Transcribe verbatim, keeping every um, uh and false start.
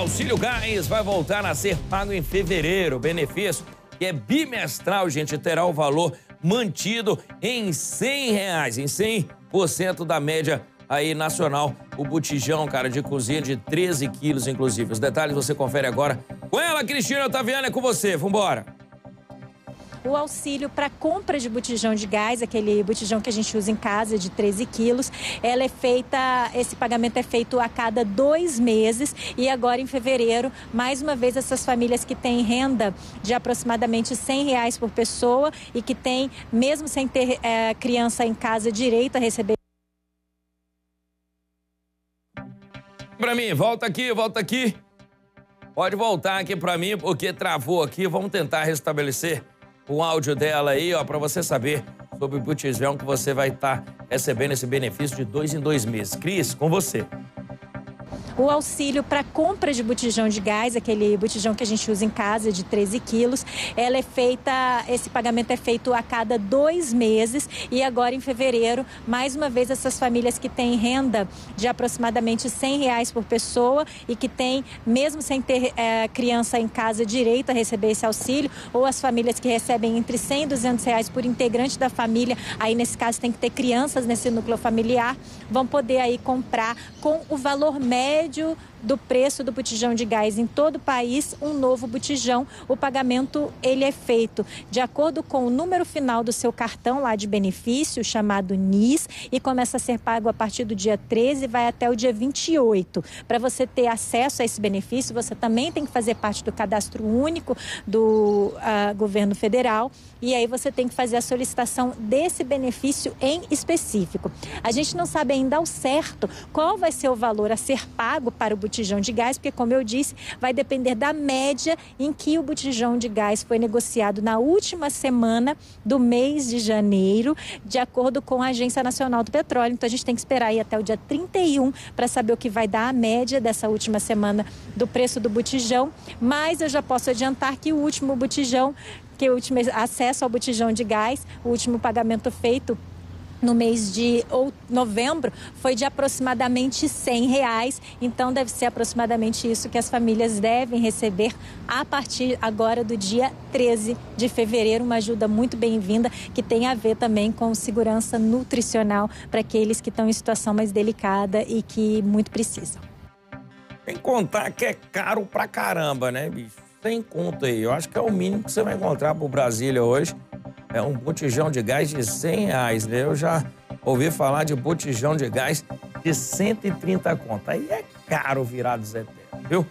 Auxílio Gás vai voltar a ser pago em fevereiro. O benefício, que é bimestral, gente, terá o valor mantido em cem reais, em cem por cento da média aí nacional. O botijão, cara, de cozinha de treze quilos, inclusive. Os detalhes você confere agora com ela, Cristina Otaviana, é com você. Vambora! O auxílio para compra de botijão de gás, aquele botijão que a gente usa em casa de treze quilos, ela é feita, esse pagamento é feito a cada dois meses e agora em fevereiro, mais uma vez, essas famílias que têm renda de aproximadamente cem reais por pessoa e que têm, mesmo sem ter é, criança em casa, direito a receber. Para mim, volta aqui, volta aqui. Pode voltar aqui para mim, porque travou aqui. Vamos tentar restabelecer o áudio dela aí, ó, para você saber sobre o botijão que você vai estar tá recebendo esse benefício de dois em dois meses. Cris, com você. O auxílio para compra de botijão de gás, aquele botijão que a gente usa em casa de treze quilos, ela é feita, esse pagamento é feito a cada dois meses e agora em fevereiro, mais uma vez, essas famílias que têm renda de aproximadamente cem reais por pessoa e que têm, mesmo sem ter é, criança em casa, direito a receber esse auxílio, ou as famílias que recebem entre cem e duzentos reais por integrante da família, aí nesse caso tem que ter crianças nesse núcleo familiar, vão poder aí comprar com o valor médio do preço do botijão de gás em todo o país, um novo botijão. O pagamento, ele é feito de acordo com o número final do seu cartão lá de benefício, chamado N I S, e começa a ser pago a partir do dia treze e vai até o dia vinte e oito. Para você ter acesso a esse benefício, você também tem que fazer parte do cadastro único do uh, governo federal e aí você tem que fazer a solicitação desse benefício em específico. A gente não sabe ainda ao certo qual vai ser o valor a ser pago para o botijão de gás, porque, como eu disse, vai depender da média em que o botijão de gás foi negociado na última semana do mês de janeiro, de acordo com a Agência Nacional do Petróleo. Então, a gente tem que esperar aí até o dia trinta e um para saber o que vai dar a média dessa última semana do preço do botijão, mas eu já posso adiantar que o último botijão, que o último acesso ao botijão de gás, o último pagamento feito no mês de novembro foi de aproximadamente cem reais, então deve ser aproximadamente isso que as famílias devem receber a partir agora do dia treze de fevereiro, uma ajuda muito bem-vinda que tem a ver também com segurança nutricional para aqueles que estão em situação mais delicada e que muito precisam. Tem que contar que é caro pra caramba, né, bicho? Tem conta aí, eu acho que é o mínimo que você vai encontrar pro Brasília hoje. É um botijão de gás de cem reais, né? Eu já ouvi falar de botijão de gás de cento e trinta conto. Aí é caro virar do Zé Teto, viu?